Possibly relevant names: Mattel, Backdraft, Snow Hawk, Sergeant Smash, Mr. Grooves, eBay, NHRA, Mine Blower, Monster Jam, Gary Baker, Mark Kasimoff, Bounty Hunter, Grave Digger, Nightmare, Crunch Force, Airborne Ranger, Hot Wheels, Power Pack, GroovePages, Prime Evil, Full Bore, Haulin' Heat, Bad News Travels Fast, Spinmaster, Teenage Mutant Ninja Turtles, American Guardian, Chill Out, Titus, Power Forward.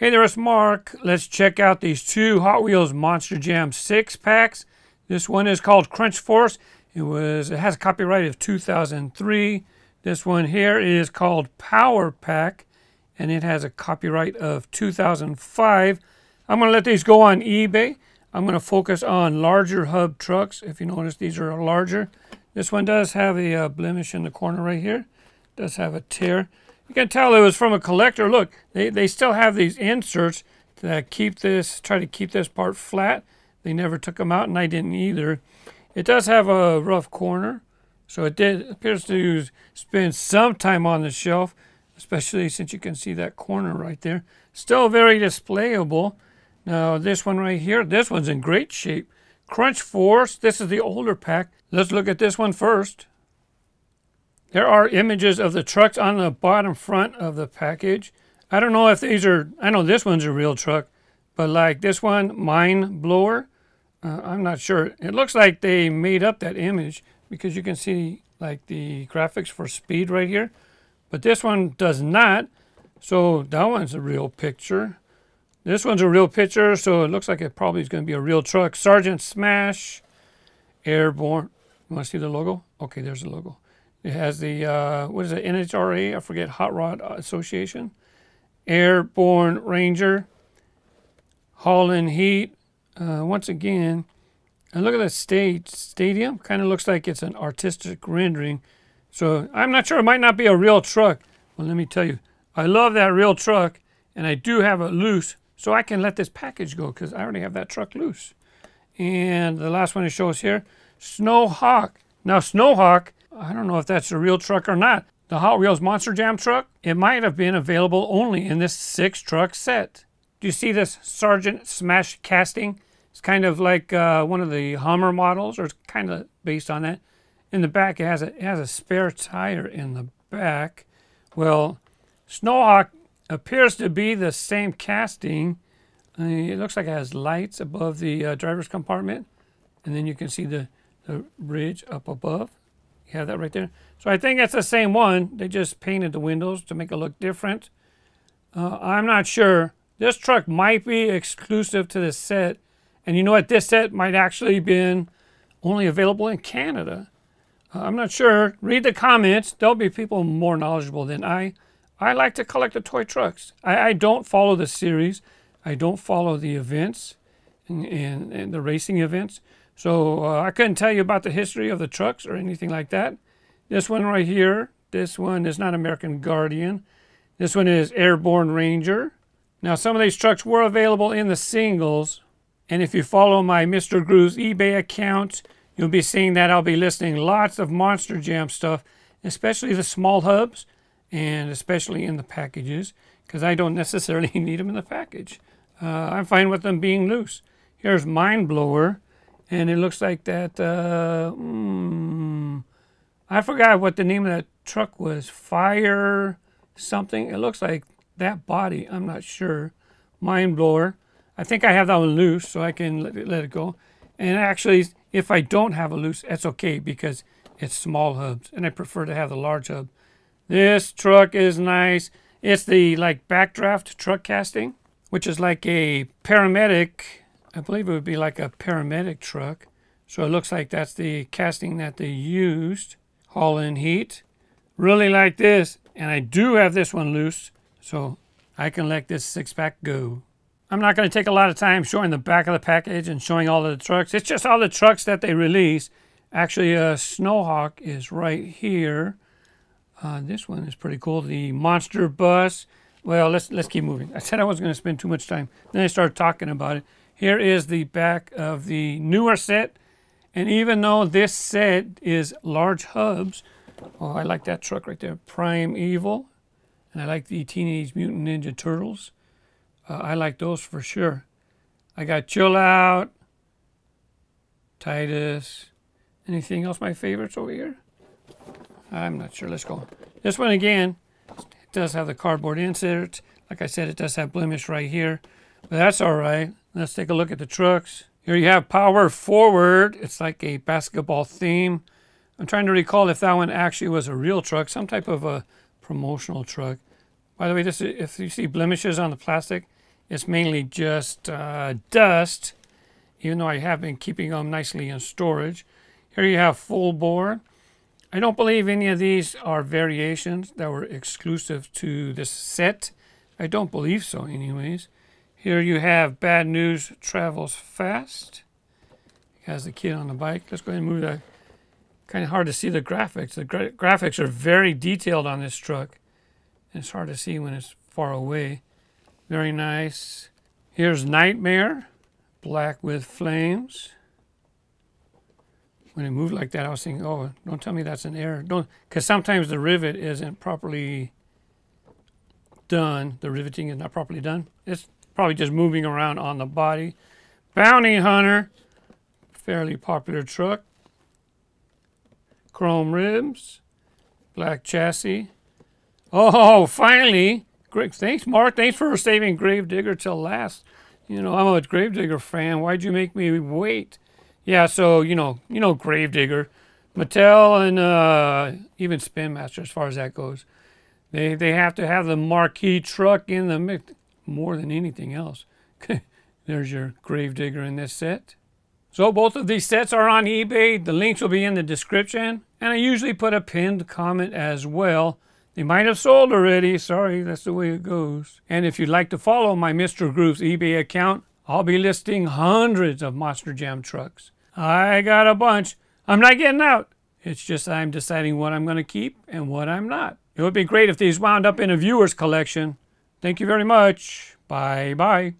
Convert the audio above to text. Hey there, it's Mark. Let's check out these two Hot Wheels Monster Jam 6-packs. This one is called Crunch Force. It has a copyright of 2003. This one here is called Power Pack, and it has a copyright of 2005. I'm going to let these go on eBay. I'm going to focus on larger hub trucks. If you notice, these are larger. This one does have a blemish in the corner right here. It does have a tear. You can tell it was from a collector. Look, they still have these inserts that try to keep this part flat. They never took them out, and I didn't either. It does have a rough corner, so it appears to spend some time on the shelf, especially since you can see that corner right there. Still very displayable. Now this one right here, this one's in great shape. Crunch Force, this is the older pack. Let's look at this one first. There are images of the trucks on the bottom front of the package. I don't know if these are, I know this one's a real truck, but like this one, Mine Blower, I'm not sure. It looks like they made up that image because you can see like the graphics for speed right here, but this one does not. So that one's a real picture. This one's a real picture, so it looks like it probably is going to be a real truck. Sergeant Smash, Airborne. You want to see the logo? Okay, there's the logo. It has the, what is it, NHRA, I forget, Hot Rod Association, Airborne Ranger, Haulin' Heat. Once again, and look at the stadium. Kind of looks like it's an artistic rendering. So I'm not sure, it might not be a real truck. Well, let me tell you, I love that real truck, and I do have it loose, so I can let this package go because I already have that truck loose. And the last one it shows here, Snowhawk. Now, Snowhawk, I don't know if that's a real truck or not. The Hot Wheels Monster Jam truck, it might have been available only in this 6-truck set. Do you see this Sergeant Smash casting? It's kind of like one of the Hummer models, or it's kind of based on that. In the back, it has a spare tire in the back. Well, Snowhawk appears to be the same casting. It looks like it has lights above the driver's compartment. And then you can see the bridge up above. You have that right there. So I think that's the same one. They just painted the windows to make it look different. I'm not sure. This truck might be exclusive to this set. And you know what? This set might actually have been only available in Canada. I'm not sure. Read the comments. There'll be people more knowledgeable than I. I like to collect the toy trucks. I don't follow the series. I don't follow the events and the racing events. So I couldn't tell you about the history of the trucks or anything like that. This one right here, this one is not American Guardian. This one is Airborne Ranger. Now some of these trucks were available in the singles. And if you follow my Mr. Grooves eBay account, you'll be seeing that I'll be listing lots of Monster Jam stuff, especially the small hubs and especially in the packages, because I don't necessarily need them in the package. I'm fine with them being loose. Here's Mine Blower. And it looks like that, I forgot what the name of that truck was. Fire something. It looks like that body. I'm not sure. Mine Blower. I think I have that one loose, so I can let it go. And actually, if I don't have a loose, that's okay because it's small hubs. And I prefer to have the large hub. This truck is nice. It's the, like, Backdraft truck casting, which is like a paramedic. I believe it would be like a paramedic truck. So it looks like that's the casting that they used. Haulin' Heat. Really like this. And I do have this one loose. So I can let this 6-pack go. I'm not going to take a lot of time showing the back of the package and showing all of the trucks. It's just all the trucks that they release. Actually, Snowhawk is right here. This one is pretty cool. The Monster Bus. Well, let's keep moving. I said I wasn't going to spend too much time. Then I started talking about it. Here is the back of the newer set. And even though this set is large hubs, oh, I like that truck right there, Prime Evil. And I like the Teenage Mutant Ninja Turtles. I like those for sure. I got Chill Out, Titus. Anything else my favorites over here? I'm not sure. Let's go. This one again, it does have the cardboard insert. Like I said, it does have blemish right here. But that's all right. Let's take a look at the trucks. Here you have Power Forward. It's like a basketball theme. I'm trying to recall if that one actually was a real truck, some type of a promotional truck. By the way, this is, if you see blemishes on the plastic, It's mainly just dust, even though I have been keeping them nicely in storage. Here you have Full Bore. I don't believe any of these are variations that were exclusive to this set. I don't believe so anyways. Here you have Bad News Travels Fast. It has the kid on the bike. Let's go ahead and move that. Kind of hard to see the graphics. The graphics are very detailed on this truck. And it's hard to see when it's far away. Very nice. Here's Nightmare, black with flames. When it moved like that, I was thinking, oh, don't tell me that's an error. Don't, because sometimes the rivet isn't properly done. The riveting is not properly done. It's probably just moving around on the body. Bounty Hunter, fairly popular truck. Chrome ribs, black chassis. Oh, finally. Great. Thanks, Mark. Thanks for saving Grave Digger till last. You know, I'm a Grave Digger fan. Why'd you make me wait? Yeah, so, you know Grave Digger, Mattel, and even Spinmaster, as far as that goes. They have to have the marquee truck in the mix more than anything else. There's your Grave Digger in this set. So both of these sets are on eBay. The links will be in the description. And I usually put a pinned comment as well. They might have sold already. Sorry, that's the way it goes. And if you'd like to follow my Mr. Grooves eBay account, I'll be listing hundreds of Monster Jam trucks. I got a bunch. I'm not getting out. It's just I'm deciding what I'm going to keep and what I'm not. It would be great if these wound up in a viewer's collection. Thank you very much. Bye-bye.